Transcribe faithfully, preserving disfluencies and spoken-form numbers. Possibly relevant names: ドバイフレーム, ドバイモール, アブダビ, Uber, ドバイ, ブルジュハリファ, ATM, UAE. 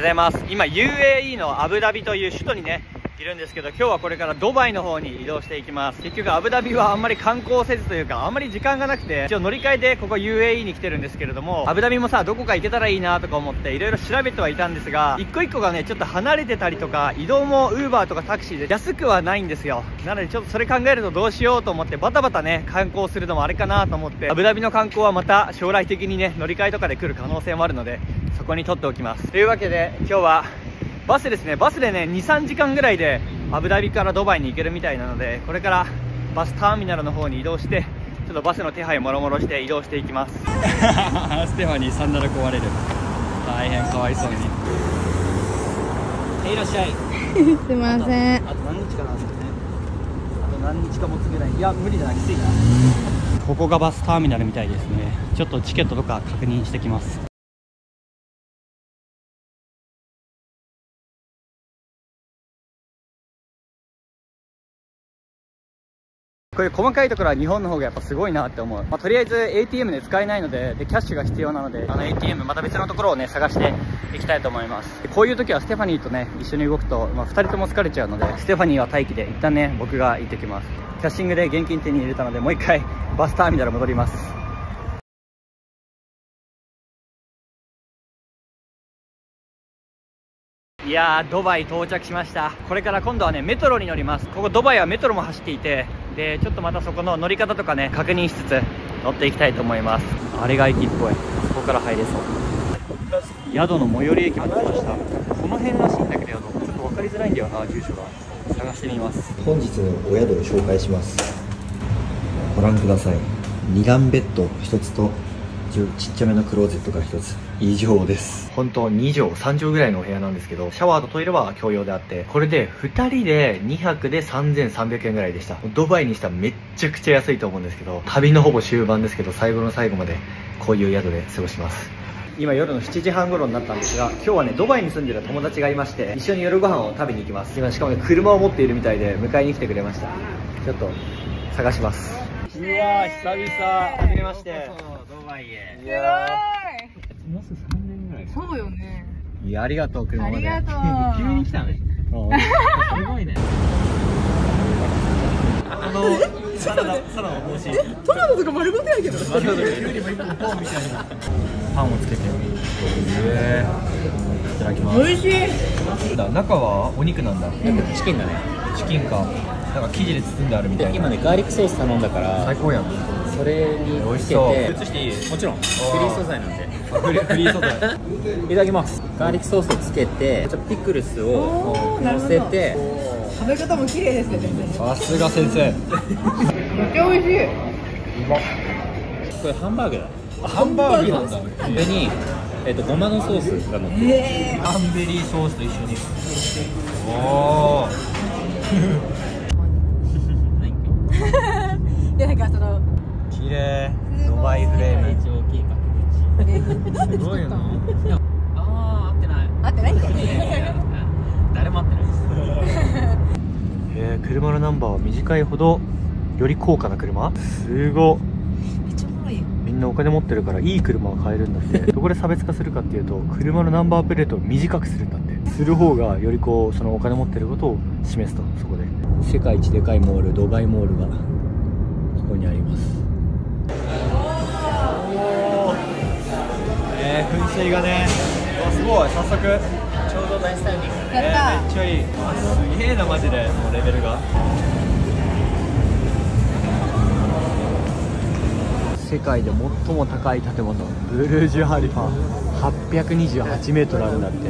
ございます。今 ユーエーイー のアブダビという首都にねいるんですけど、今日はこれからドバイの方に移動していきます。結局アブダビはあんまり観光せずというか、あんまり時間がなくて、一応乗り換えでここ ユーエーイー に来てるんですけれども、アブダビもさ、どこか行けたらいいなとか思っていろいろ調べてはいたんですが、一個一個がねちょっと離れてたりとか、移動も Uber とかタクシーで安くはないんですよ。なのでちょっとそれ考えるとどうしようと思って、バタバタね観光するのもあれかなと思って、アブダビの観光はまた将来的にね乗り換えとかで来る可能性もあるので、そこに取っておきます。というわけで今日はバスですね。バスでねにさんじかんぐらいでアブダビからドバイに行けるみたいなので、これからバスターミナルの方に移動して、ちょっとバスの手配もろもろして移動していきます。ステファニーサンダル壊れる、大変かわいそうに。いらっしゃい。すいません。あと、あと何日かな、ね、あと何日かもつぐらい。いや無理だな、きついな。ここがバスターミナルみたいですね。ちょっとチケットとか確認してきます。こういう細かいところは日本の方がやっぱすごいなって思う。まあ、とりあえず エーティーエム で使えないので、でキャッシュが必要なので、あの エーティーエム また別のところをね探していきたいと思います。こういう時はステファニーとね一緒に動くと、まあ、ふたりとも疲れちゃうので、ステファニーは待機で一旦ね僕が行ってきます。キャッシングで現金手に入れたので、もう一回バスターミナル戻ります。いやー、ドバイ到着しました。これから今度はねメトロに乗ります。ここドバイはメトロも走っていて、でちょっとまたそこの乗り方とかね確認しつつ乗っていきたいと思います。あれが駅っぽい。あそこから入れそう。宿の最寄り駅も来ました。この辺らしいんだけど、ちょっと分かりづらいんだよな、住所が。探してみます。本日のお宿を紹介します。ご覧ください。に段ベッドひとつとちっちゃめのクローゼットがひとつ以上です。本当にじょうさんじょうぐらいのお部屋なんですけど、シャワーとトイレは共用であって、これでふたりでにはくでさんぜんさんびゃくえんぐらいでした。ドバイにしたらめっちゃくちゃ安いと思うんですけど、旅のほぼ終盤ですけど、最後の最後までこういう宿で過ごします。今夜のしちじはん頃になったんですが、今日はねドバイに住んでる友達がいまして、一緒に夜ご飯を食べに行きます。今しかもね車を持っているみたいで迎えに来てくれました。ちょっと探します。うわー、久々。はじめまして。いやー、もうすぐさんねんぐらい。そうよね。いや、ありがとう、車まで。ありがとう。急に来たね。すごいね。あの、サラダ、サラダ欲しい。トマトとか丸ごとやけど。きゅうりもいっぽんポンみたいな。パンをつけて。へー。いただきます。美味しい。中はお肉なんだ。チキンだね。チキンか。なんか生地で包んであるみたいな。今ね、ガーリックソース頼んだから。最高やん。それにつけて、移していい？もちろんフリー素材なんで。フリー素材。いただきます。ガーリックソースをつけて、ちょっとピクルスをのせて。食べ方も綺麗ですね。さすが先生。めっちゃ美味しい。これハンバーグだ。ハンバーグなんだ。上にえっとごまのソースがのって、アンベリーソースと一緒に。おお。いや、なんかその綺麗。ドバイフレーム。すごいな。ああ、合ってない。合ってないんだよね。誰も合ってないです。ええ、車のナンバーは短いほどより高価な車。すご。めっちゃ怖い。みんなお金持ってるからいい車を買えるんだって。どこで差別化するかっていうと、車のナンバープレートを短くするんだって。する方がよりこうそのお金持ってることを示すと、そこで。世界一でかいモール、ドバイモールがここにあります。えー、噴水がね、すごい、早速ちょうど大スタイリング、えー、めっちゃいい。あ、すげえな、マジで、もうレベルが。世界で最も高い建物、ブルージュハリファ、はっぴゃくにじゅうはちメートルあるんだって。